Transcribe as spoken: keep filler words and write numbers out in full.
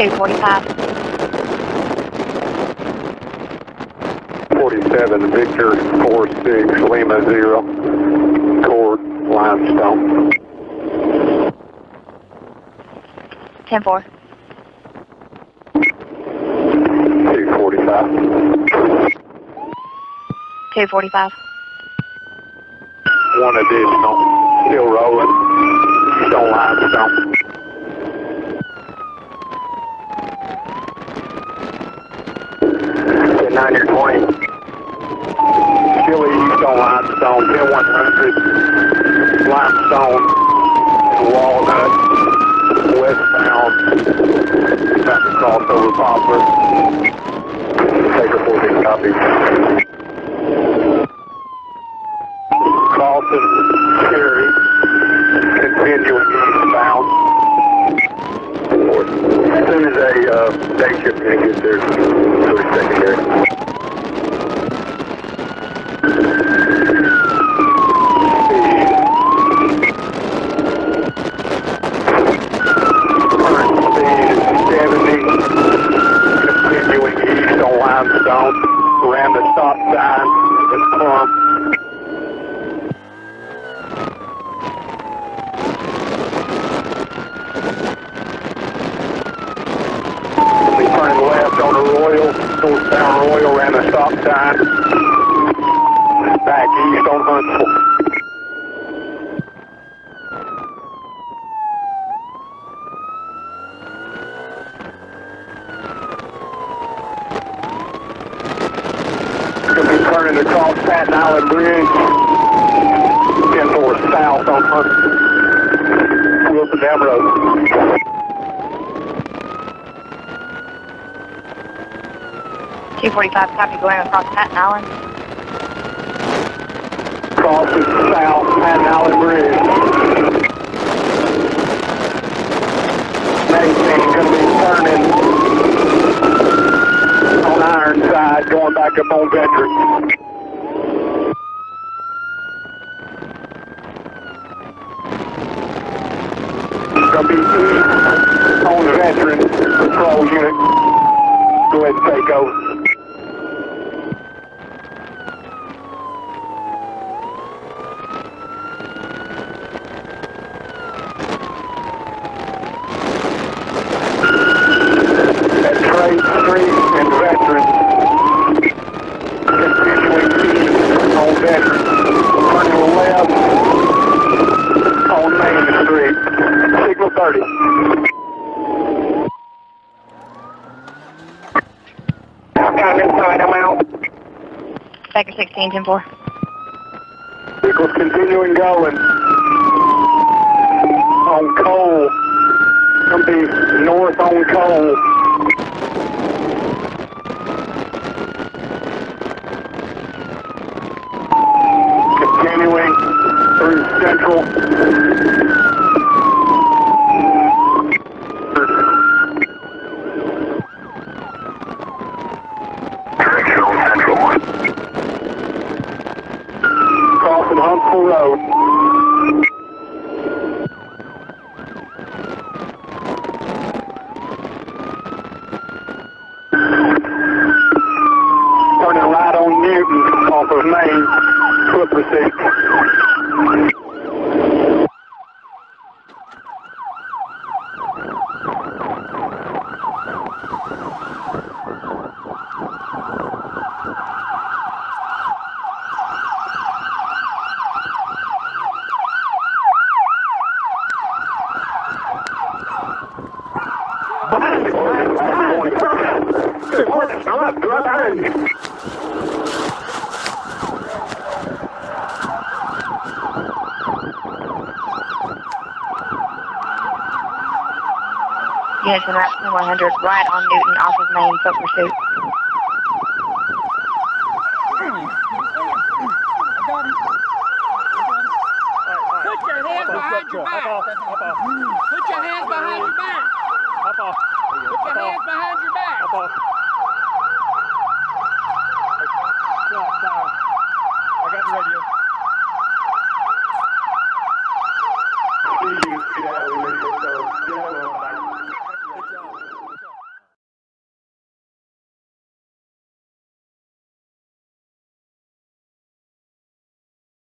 K forty-five. forty-seven, Victor, four six, Lima zero, Cord, Limestone. ten four. two forty-five. two forty-five. One additional, still rolling, don't Limestone. ten nine twenty. Still east on Limestone, ten one hundred, Limestone, Walnut, westbound, about to cross over Poplar. Take a fourteen copy. Carlton, Cherry, continuing eastbound. As soon as they, uh, they ship can get there, so it's secondary. Current speed is seventy, continuing east on Limestone, around the stop sign, and pump. Northbound Royal ran a stop sign. Back east on Huntsville. Going to be turning across Staten Island Bridge. ten four south on Huntsville. Wilson Dam Road. two forty-five, copy, going across Staten Island. Crossing south, Staten Island Bridge. Maintain, going to be turning on Ironside, going back up on Veterans. Going to be east on Veterans, patrol unit. Go ahead and take over. Sector sixteen, ten four. Vehicles continuing going. On Cole. Going to be north on Cole. Continuing through Central. Direction on Central one. Huntsville Road. Turning right on Newton off of Main, foot proceed. Units in Route twenty-one hundred, right on Newton, off of Main, foot pursuit. Put your hands behind your back. Put your hands behind your back. Put your hands behind your back.